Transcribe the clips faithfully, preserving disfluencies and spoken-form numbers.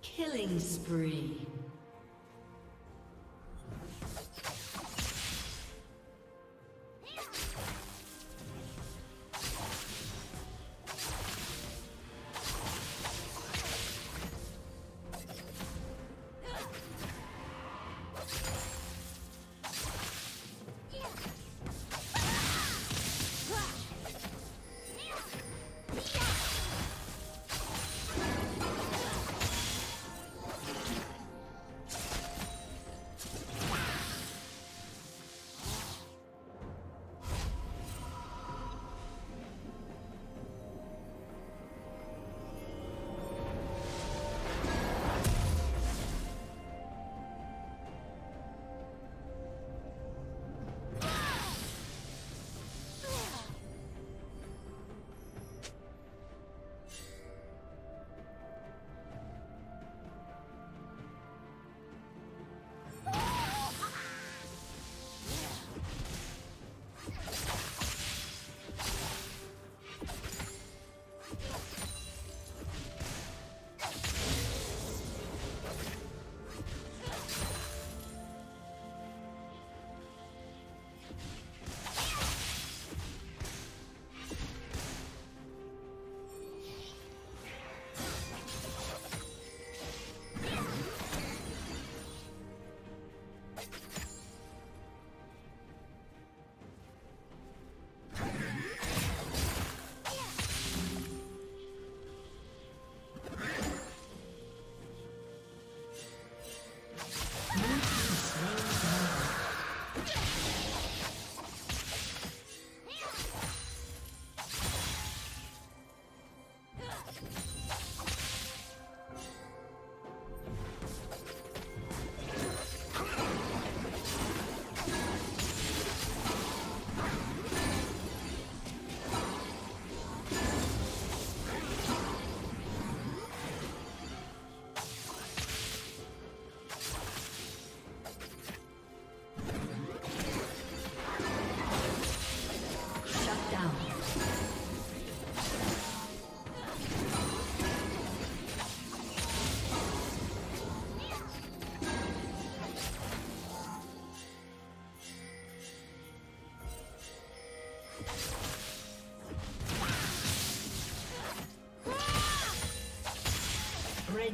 Killing spree.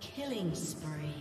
Killing spree.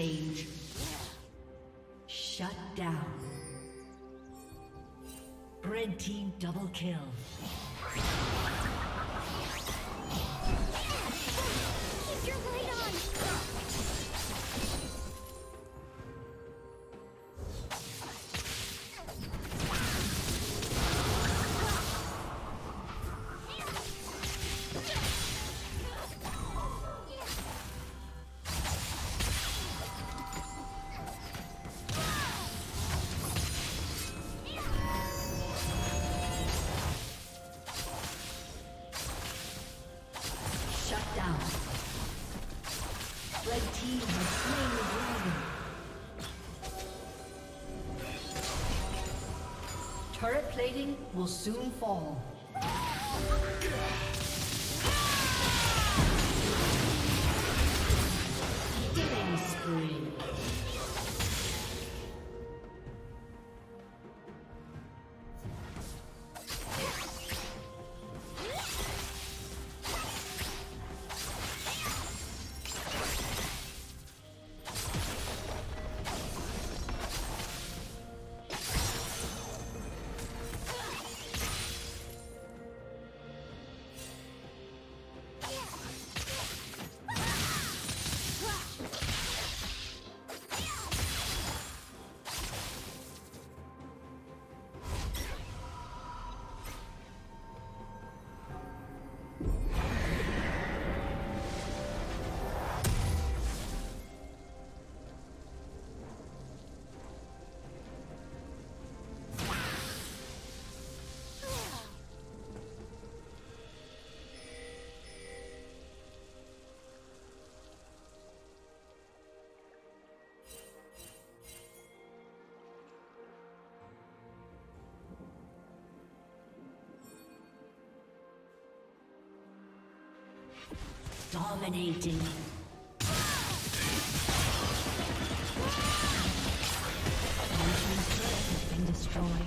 page. Shut down. Red team double kill. Keep your light on! Turret plating will soon fall. Killing spree. Dominating. And destroyed.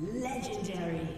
Legendary.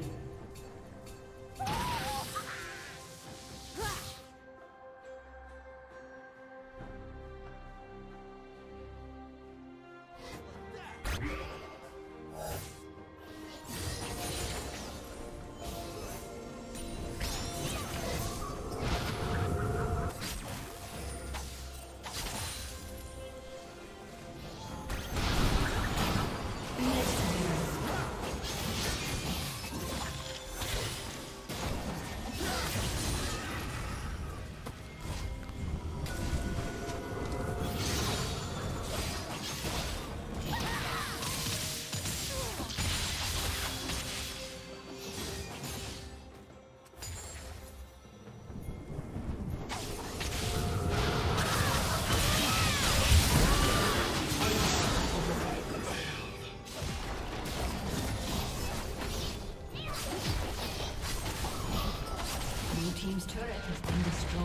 team's turret has been destroyed.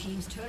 Team's turret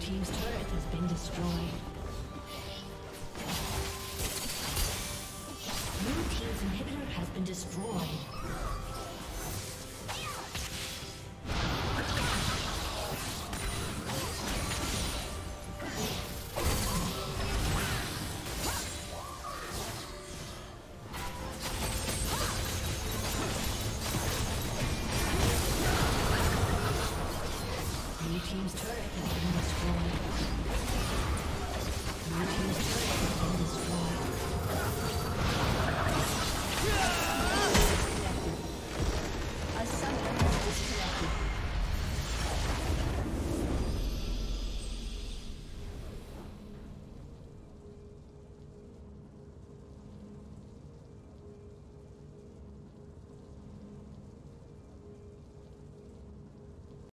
Team's turret has been destroyed. Blue team's inhibitor has been destroyed. Blue team's turret has been destroyed.